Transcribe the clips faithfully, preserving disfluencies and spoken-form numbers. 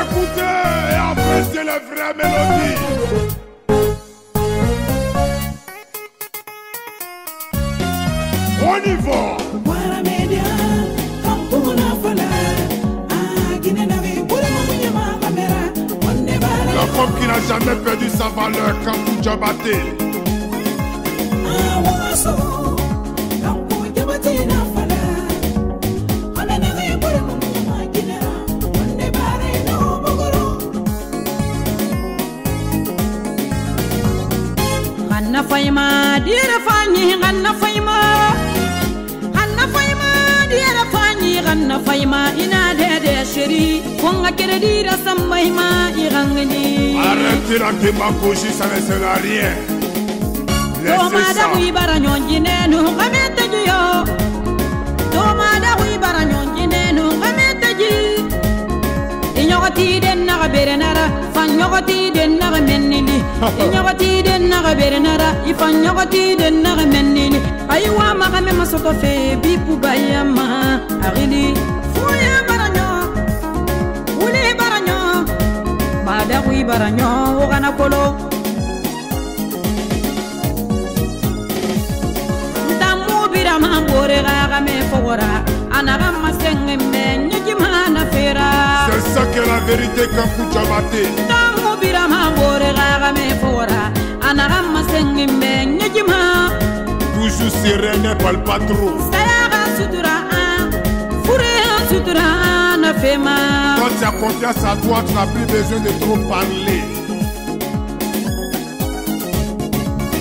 Écoutez et appréciez les vraies mélodies. On y va. La femme qui n'a jamais perdu sa valeur, Kankou Diabaté. Anna Faima, dear Fanny, Anna Faima, Anna Faima, dear Fanny, Anna Faima, Ina de Chéri, Fonga Keredira, Samaima, Irangani. Arrêtez la démagogie, ça ne sert à rien. Tomada, oui, Baragnon, Guinée, nous remettez Dieu. Tomada, oui, Baragnon, Guinée, nous remettez Dieu. Ignorati de Naraberenara, Fagnogati de Naramenili, Ignorati de Naraberenara, if I Nogati de Naramenili, Ayua Maramema Sotofe, Bipu Bayama, Arili, Fuya Baragnon, Ule Baragnon, Madawi Baragnon, Oranapolo, Tamu Birama, Borera, Rame Fora, Anarama Sengmen, Yimana Fera. C'est ça que la vérité Kankou Diabaté. Tamu birama bore rame fora, anarama sengi me njima. Toujours sereine parle pas trop. Sayara sutura, fure sutura na fema. Quand tu as confiance à toi, tu n'as plus besoin de trop parler.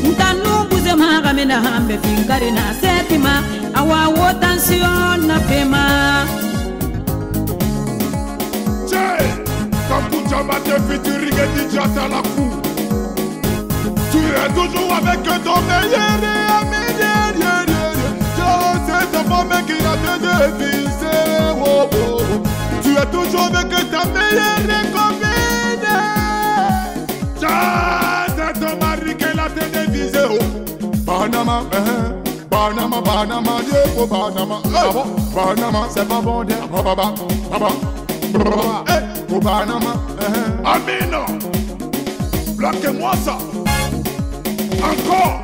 Ntanu buzema rame na hambe fingari na setima, awa wo tension na fema. Futuring et D J à la cour. Tu es toujours avec ton meilleur ami. C'est ta femme qui n'a que deux fils. Tu es toujours avec ta meilleure copine. C'est ton mari qui l'a télévisé. Panama, Panama, Panama, Dieu, Panama. Panama, c'est pas bon, Dieu. Au Panama, Amina, bloquez-moi ça. Encore.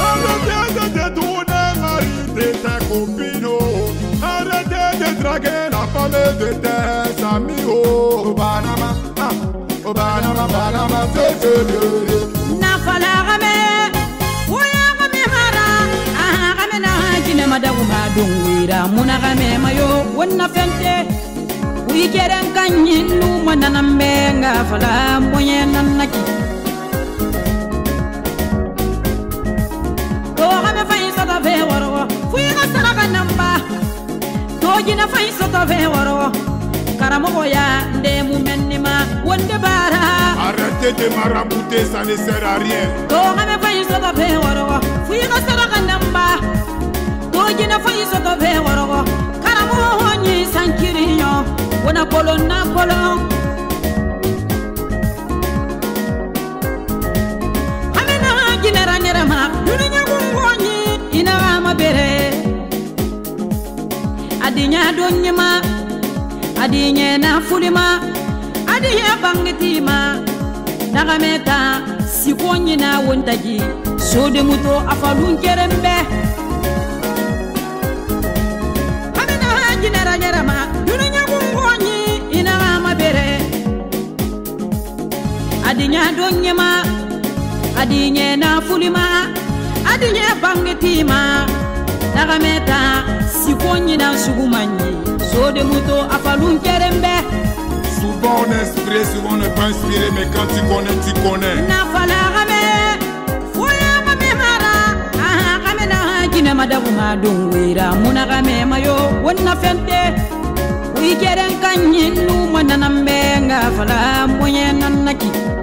Arrêtez de détourner la rue de tes copines. Arrêtez de draguer la femme de tes amis. Au Panama, au Panama, Panama, c'est sérieux. Nafala ramé, ouya ramé mara, ah ramé na jine madawu madungwira, muna ramé mayo, wana fente. I keren kaninu manana menga fala moyena naki. To hame faisa da vewaro, fuira saraga namba. To jina faisa da vewaro, karamoya ndemu menima wonde bara. Arrêtez de marabouter, ça ne sert à rien. To hame faisa da vewaro, fuira saraga namba. To jina faisa da vewaro, karamoya ni sankiriyo. Wana polo na polo, amena ginera ngerama, dunia kungoni inarama bere, adinya dunyima, adinya na fulima, adinya bangetima, nagameta sikoni na wontaji, sode muto afalun kerembe, amena ginera ngerama. Adinya donyema, adinya na fulima, adinya bangetima, nagameta sikonyi na sugumanyi, sode muto afalun kerembe. Souvent on est inspiré, souvent on n'est pas inspiré, mais quand tu connais, tu connais. Nafala rame, foya mame mara, aha rame na kine madabu madungwira, muna rame mayo wana fente, uikeren kanyinu manana menga fala moyena naki.